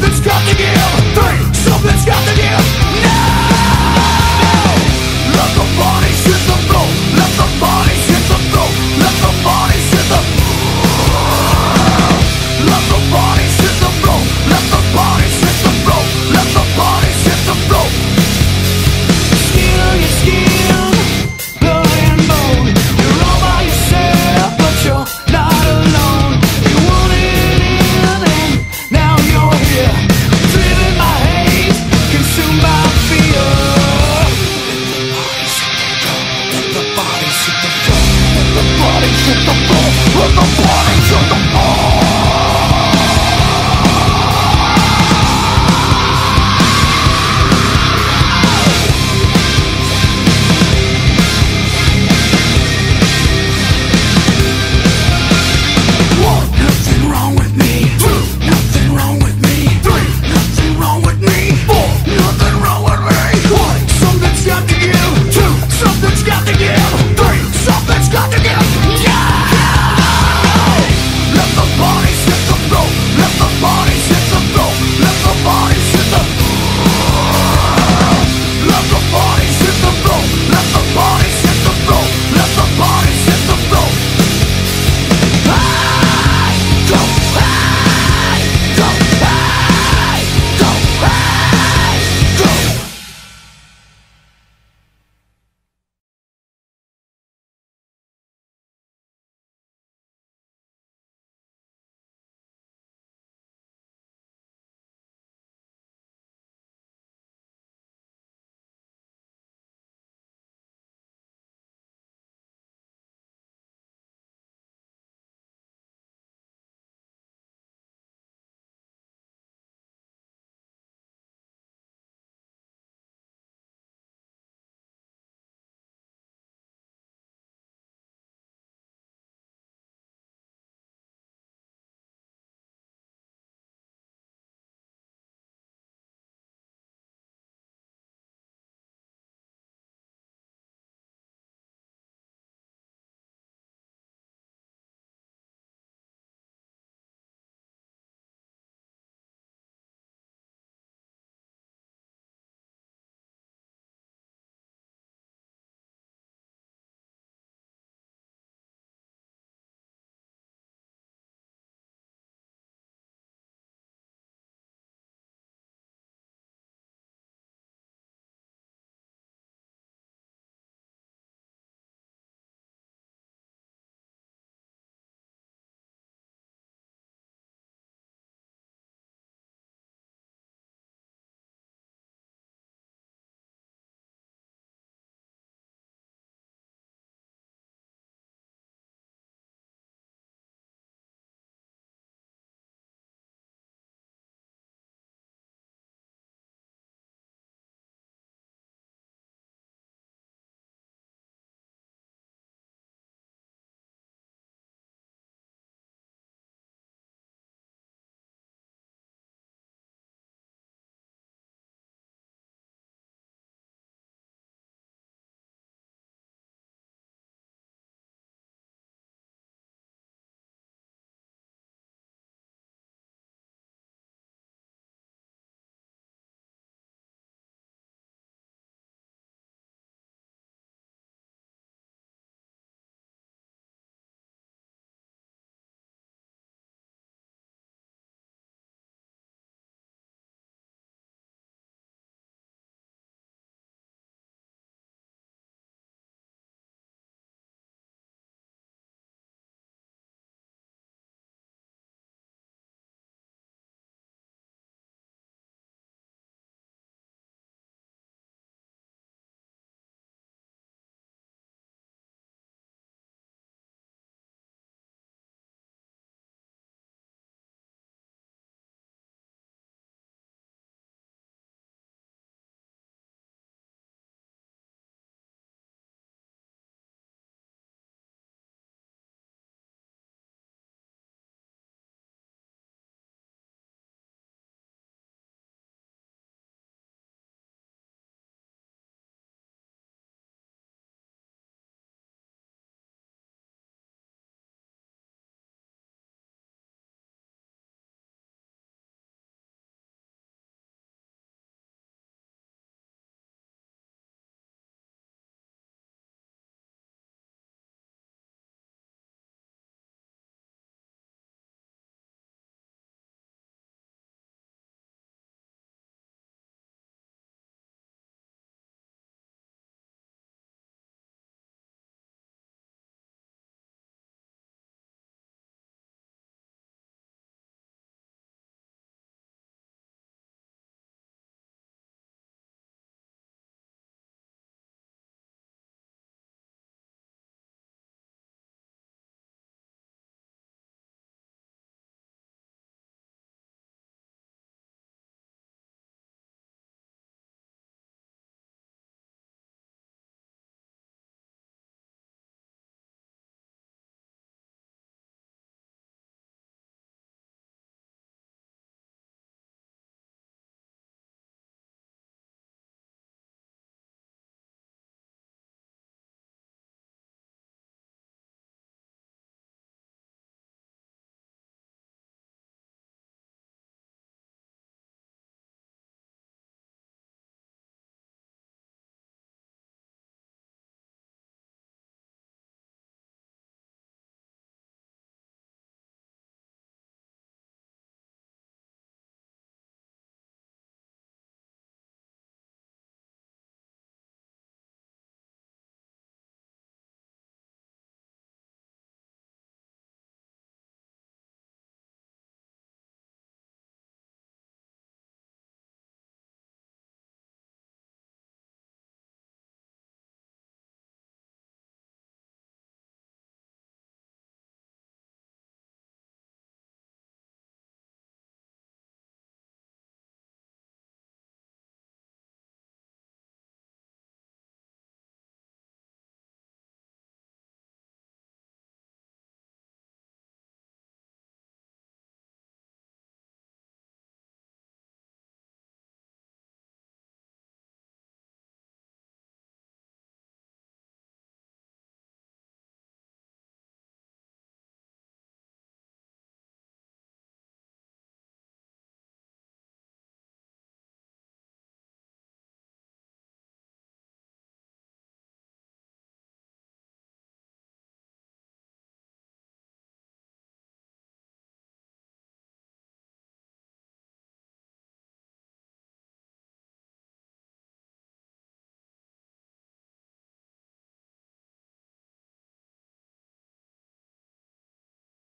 Something's got to give. Something's got to give.